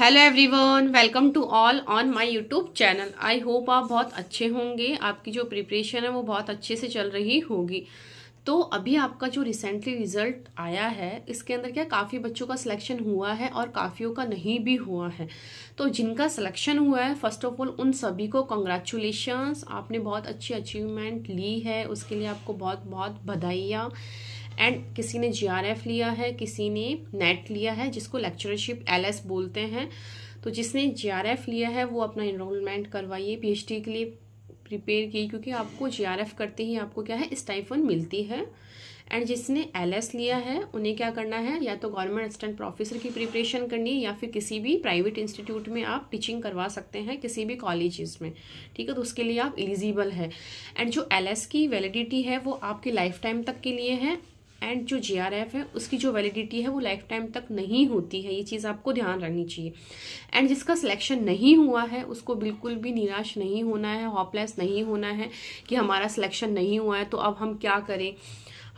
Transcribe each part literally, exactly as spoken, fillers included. Hello everyone, welcome to all on my YouTube channel. I hope आप बहुत अच्छे होंगे, आपकी जो प्रिपरेशन है वो बहुत अच्छे से चल रही होगी। तो अभी आपका जो रिसेंटली रिजल्ट आया है इसके अंदर क्या काफ़ी बच्चों का सिलेक्शन हुआ है और काफ़ियों का नहीं भी हुआ है। तो जिनका सिलेक्शन हुआ है फर्स्ट ऑफ ऑल उन सभी को कॉन्ग्रेचुलेशंस, आपने बहुत अच्छी अचीवमेंट ली है, उसके लिए आपको बहुत बहुत बधाइयाँ। एंड किसी ने जे आर एफ लिया है, किसी ने नेट लिया है जिसको लेक्चरशिप एल एस बोलते हैं। तो जिसने जे आर एफ लिया है वो अपना इनरोलमेंट करवाइए, पी एच डी के लिए प्रिपेयर कीजिए, क्योंकि आपको जे आर एफ करते ही आपको क्या है स्टाइफन मिलती है। एंड जिसने एल एस लिया है उन्हें क्या करना है, या तो गवर्नमेंट असिस्टेंट प्रोफेसर की प्रिपरेशन करनी है या फिर किसी भी प्राइवेट इंस्टीट्यूट में आप टीचिंग करवा सकते हैं, किसी भी कॉलेजेस में, ठीक है। तो उसके लिए आप एलिजिबल है। एंड जो एल एस की वैलिडिटी है वो आपके लाइफ टाइम तक के लिए है, एंड जो जे आर एफ है उसकी जो वैलिडिटी है वो लाइफ टाइम तक नहीं होती है, ये चीज़ आपको ध्यान रखनी चाहिए। एंड जिसका सिलेक्शन नहीं हुआ है उसको बिल्कुल भी निराश नहीं होना है, होपलेस नहीं होना है कि हमारा सिलेक्शन नहीं हुआ है तो अब हम क्या करें,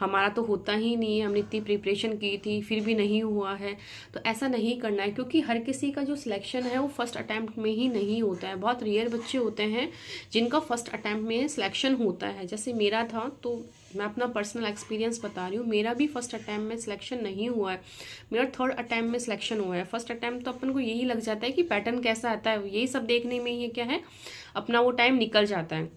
हमारा तो होता ही नहीं है, हमने इतनी प्रिपरेशन की थी फिर भी नहीं हुआ है। तो ऐसा नहीं करना है, क्योंकि हर किसी का जो सिलेक्शन है वो फर्स्ट अटैम्प्ट में ही नहीं होता है। बहुत रेयर बच्चे होते हैं जिनका फर्स्ट अटैम्प्ट में सिलेक्शन होता है। जैसे मेरा था, तो मैं अपना पर्सनल एक्सपीरियंस बता रही हूँ, मेरा भी फर्स्ट अटैम्प्ट में सिलेक्शन नहीं हुआ है, मेरा थर्ड अटैम्प्ट में सिलेक्शन हुआ है। फर्स्ट अटैम्प्ट तो अपन को यही लग जाता है कि पैटर्न कैसा आता है, यही सब देखने में ये क्या है अपना वो टाइम निकल जाता है।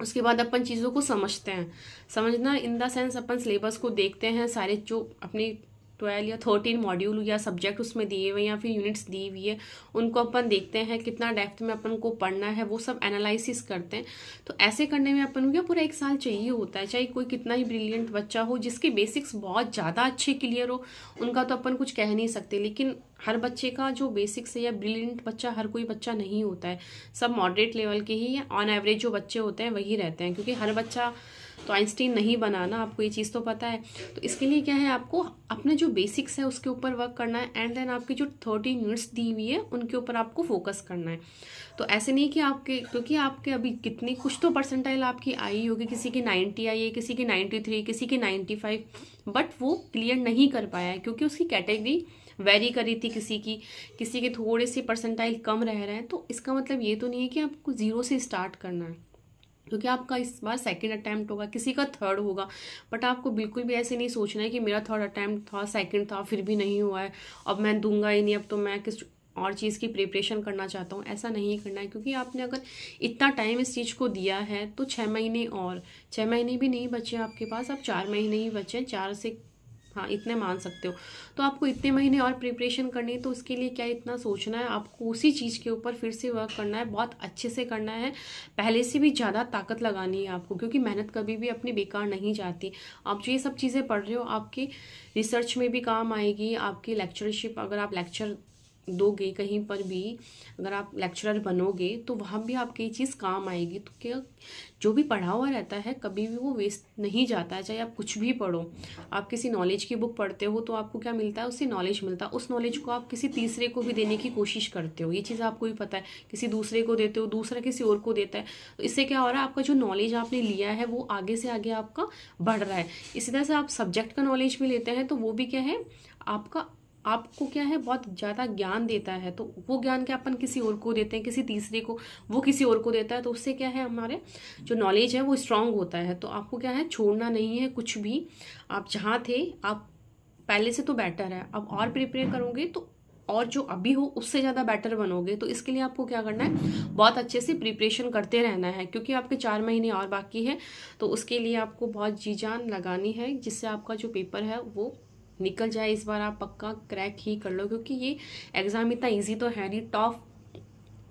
उसके बाद अपन चीज़ों को समझते हैं, समझना इन द सेंस अपन सिलेबस को देखते हैं, सारे जो अपने ट्वेल्व या थर्टीन मॉड्यूल या सब्जेक्ट उसमें दिए हुए या फिर यूनिट्स दी हुई है उनको अपन देखते हैं कितना डेप्थ में अपन को पढ़ना है, वो सब एनालिसिस करते हैं। तो ऐसे करने में अपन को क्या पूरा एक साल चाहिए होता है, चाहे कोई कितना ही ब्रिलियंट बच्चा हो, जिसके बेसिक्स बहुत ज़्यादा अच्छे क्लियर हो उनका तो अपन कुछ कह नहीं सकते, लेकिन हर बच्चे का जो बेसिक्स है या ब्रिलियंट बच्चा हर कोई बच्चा नहीं होता है, सब मॉडरेट लेवल के ही या ऑन एवरेज जो बच्चे होते हैं वही रहते हैं, क्योंकि हर बच्चा तो आइंस्टीन नहीं बनाना, आपको ये चीज़ तो पता है। तो इसके लिए क्या है आपको अपने जो बेसिक्स है उसके ऊपर वर्क करना है, एंड देन आपकी जो थर्टीन यूनिट्स दी हुई है उनके ऊपर आपको फोकस करना है। तो ऐसे नहीं कि आपके, क्योंकि आपके अभी कितनी कुछ तो परसेंटाइल आपकी आई होगी, किसी की नाइन्टी आई है, किसी की नाइन्टी थ्री किसी की नाइन्टी फाइव बट वो क्लियर नहीं कर पाया है क्योंकि उसकी कैटेगरी वेरी करी थी, किसी की किसी के थोड़े से परसेंटाइल कम रह रहे हैं। तो इसका मतलब ये तो नहीं है कि आपको ज़ीरो से स्टार्ट करना है, क्योंकि आपका इस बार सेकंड अटैम्प्ट होगा, किसी का थर्ड होगा, बट आपको बिल्कुल भी ऐसे नहीं सोचना है कि मेरा थर्ड अटैम्प्ट था, सेकंड था फिर भी नहीं हुआ है, अब मैं दूंगा ही नहीं, अब तो मैं किस और चीज़ की प्रिपरेशन करना चाहता हूँ। ऐसा नहीं करना है, क्योंकि आपने अगर इतना टाइम इस चीज़ को दिया है तो छः महीने और छः महीने भी नहीं बचे आपके पास, आप चार महीने ही बचे हैं, चार से हाँ इतने मान सकते हो। तो आपको इतने महीने और प्रिपरेशन करनी है, तो उसके लिए क्या इतना सोचना है, आपको उसी चीज़ के ऊपर फिर से वर्क करना है, बहुत अच्छे से करना है, पहले से भी ज़्यादा ताकत लगानी है आपको, क्योंकि मेहनत कभी भी अपनी बेकार नहीं जाती। आप जो ये सब चीज़ें पढ़ रहे हो आपकी रिसर्च में भी काम आएगी, आपकी लेक्चरशिप, अगर आप लेक्चर दोगे कहीं पर भी, अगर आप लेक्चरर बनोगे तो वहाँ भी आपकी चीज़ काम आएगी। तो क्या जो भी पढ़ा हुआ रहता है कभी भी वो वेस्ट नहीं जाता है, चाहे आप कुछ भी पढ़ो। आप किसी नॉलेज की बुक पढ़ते हो तो आपको क्या मिलता है, उससे नॉलेज मिलता है, उस नॉलेज को आप किसी तीसरे को भी देने की कोशिश करते हो, ये चीज़ आपको भी पता है, किसी दूसरे को देते हो, दूसरा किसी और को देता है। तो इससे क्या हो रहा है, आपका जो नॉलेज आपने लिया है वो आगे से आगे आपका बढ़ रहा है। इसी तरह से आप सब्जेक्ट का नॉलेज भी लेते हैं तो वो भी क्या है आपका, आपको क्या है बहुत ज़्यादा ज्ञान देता है। तो वो ज्ञान क्या अपन किसी और को देते हैं, किसी तीसरे को, वो किसी और को देता है, तो उससे क्या है हमारे जो नॉलेज है वो स्ट्रांग होता है। तो आपको क्या है छोड़ना नहीं है कुछ भी, आप जहाँ थे आप पहले से तो बेटर है, अब और प्रिपेयर करोगे तो और जो अभी हो उससे ज़्यादा बेटर बनोगे। तो इसके लिए आपको क्या करना है, बहुत अच्छे से प्रिपरेशन करते रहना है, क्योंकि आपके चार महीने और बाकी है। तो उसके लिए आपको बहुत जी जान लगानी है, जिससे आपका जो पेपर है वो निकल जाए। इस बार आप पक्का क्रैक ही कर लो, क्योंकि ये एग्ज़ाम इतना इजी तो है नहीं। टॉप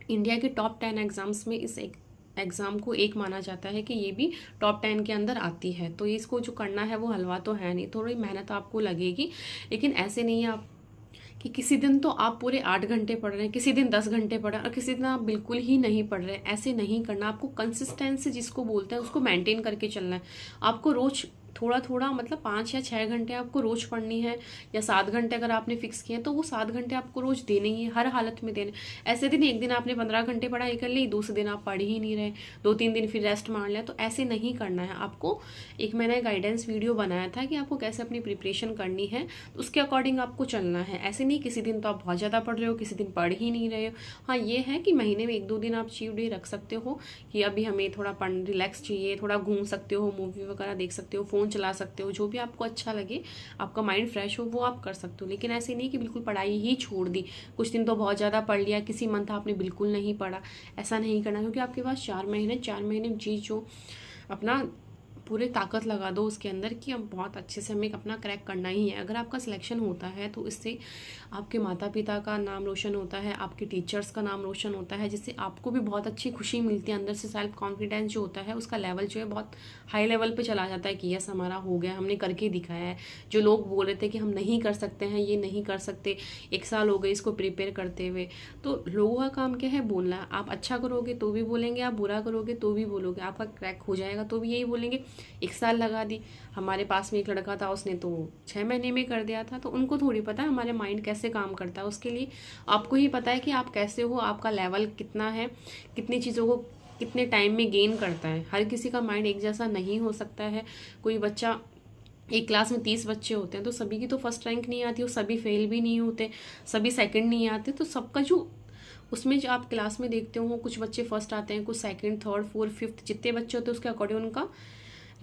इंडिया के टॉप टेन एग्ज़ाम्स में इस एक एग्ज़ाम को एक माना जाता है कि ये भी टॉप टेन के अंदर आती है। तो इसको जो करना है वो हलवा तो है नहीं, थोड़ी मेहनत आपको लगेगी, लेकिन ऐसे नहीं है आप कि किसी दिन तो आप पूरे आठ घंटे पढ़ रहे हैं, किसी दिन दस घंटे पढ़ रहे हैं और किसी दिन आप बिल्कुल ही नहीं पढ़ रहे हैं। ऐसे नहीं करना, आपको कंसिस्टेंसी जिसको बोलते हैं उसको मेंटेन करके चलना है। आपको रोज़ थोड़ा थोड़ा मतलब पाँच या छः घंटे आपको रोज़ पढ़नी है, या सात घंटे अगर आपने फिक्स किए हैं तो वो सात घंटे आपको रोज़ देने ही है, हर हालत में देने। ऐसे दिन एक दिन आपने पंद्रह घंटे पढ़ाई कर ली, दूसरे दिन आप पढ़ ही नहीं रहे, दो तीन दिन फिर रेस्ट मार लें, तो ऐसे नहीं करना है आपको। एक मैंने गाइडेंस वीडियो बनाया था कि आपको कैसे अपनी प्रिपरेशन करनी है, तो उसके अकॉर्डिंग आपको चलना है। ऐसे नहीं किसी दिन तो आप बहुत ज़्यादा पढ़ रहे हो, किसी दिन पढ़ ही नहीं रहे हो। हाँ, ये है कि महीने में एक दो दिन आप चीट डे रख सकते हो कि अभी हमें थोड़ा पढ़ रिलैक्स चाहिए, थोड़ा घूम सकते हो, मूवी वगैरह देख सकते हो, फ़ोन चला सकते हो, जो भी आपको अच्छा लगे, आपका माइंड फ्रेश हो, वो आप कर सकते हो। लेकिन ऐसे नहीं कि बिल्कुल पढ़ाई ही छोड़ दी, कुछ दिन तो बहुत ज़्यादा पढ़ लिया, किसी मंथ आपने बिल्कुल नहीं पढ़ा, ऐसा नहीं करना। क्योंकि आपके पास चार महीने चार महीने में जी जो अपना पूरे ताकत लगा दो उसके अंदर कि हम बहुत अच्छे से हमें अपना क्रैक करना ही है। अगर आपका सिलेक्शन होता है तो इससे आपके माता पिता का नाम रोशन होता है, आपके टीचर्स का नाम रोशन होता है, जिससे आपको भी बहुत अच्छी खुशी मिलती है। अंदर से सेल्फ कॉन्फिडेंस जो होता है उसका लेवल जो है बहुत हाई लेवल पे चला जाता है कि यस हमारा हो गया, हमने करके दिखाया है। जो लोग बोल रहे थे कि हम नहीं कर सकते हैं, ये नहीं कर सकते, एक साल हो गए इसको प्रिपेयर करते हुए, तो लोगों का काम क्या है? बोलना। आप अच्छा करोगे तो भी बोलेंगे, आप बुरा करोगे तो भी बोलोगे, आपका क्रैक हो जाएगा तो भी यही बोलेंगे एक साल लगा दी। हमारे पास में एक लड़का था, उसने तो छः महीने में कर दिया था, तो उनको थोड़ी पता है हमारे माइंड कैसे काम करता है। उसके लिए आपको ही पता है कि आप कैसे हो, आपका लेवल कितना है, कितनी चीज़ों को कितने टाइम में गेन करता है। हर किसी का माइंड एक जैसा नहीं हो सकता है। कोई बच्चा, एक क्लास में तीस बच्चे होते हैं तो सभी की तो फर्स्ट रैंक नहीं आती, और सभी फेल भी नहीं होते, सभी सेकेंड नहीं आते, तो सबका जो उसमें जो आप क्लास में देखते हो, कुछ बच्चे फर्स्ट आते हैं, कुछ सेकेंड, थर्ड, फोर्थ, फिफ्थ, जितने बच्चे होते हैं उसके अकॉर्डिंग उनका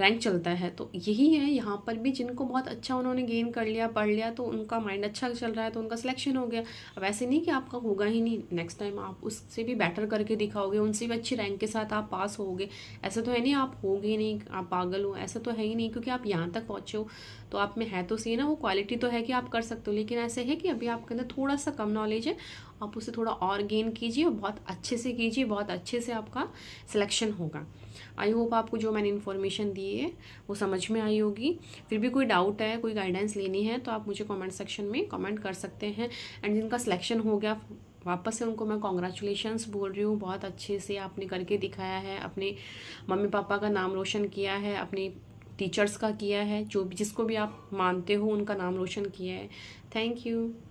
रैंक चलता है। तो यही है यहाँ पर भी, जिनको बहुत अच्छा उन्होंने गेन कर लिया, पढ़ लिया, तो उनका माइंड अच्छा चल रहा है तो उनका सिलेक्शन हो गया। अब ऐसे नहीं कि आपका होगा ही नहीं, नेक्स्ट टाइम आप उससे भी बेटर करके दिखाओगे, उनसे भी अच्छी रैंक के साथ आप पास होगे, ऐसा तो है नहीं आप होगे नहीं, आप पागल हो, ऐसा तो है ही नहीं। क्योंकि आप यहाँ तक पहुँचे हो तो आप में है तो सही ना, वो क्वालिटी तो है कि आप कर सकते हो। लेकिन ऐसे है कि अभी आपके अंदर थोड़ा सा कम नॉलेज है, आप उसे थोड़ा और गेन कीजिए और बहुत अच्छे से कीजिए, बहुत अच्छे से आपका सिलेक्शन होगा। आई होप आपको जो मैंने इन्फॉर्मेशन दी है वो समझ में आई होगी। फिर भी कोई डाउट है, कोई गाइडेंस लेनी है तो आप मुझे कमेंट सेक्शन में कमेंट कर सकते हैं। एंड जिनका सिलेक्शन हो गया, वापस से उनको मैं कॉन्ग्रेचुलेशंस बोल रही हूँ, बहुत अच्छे से आपने करके दिखाया है, अपने मम्मी पापा का नाम रोशन किया है, अपने टीचर्स का किया है, जो भी जिसको भी आप मानते हो उनका नाम रोशन किया है। Thank you.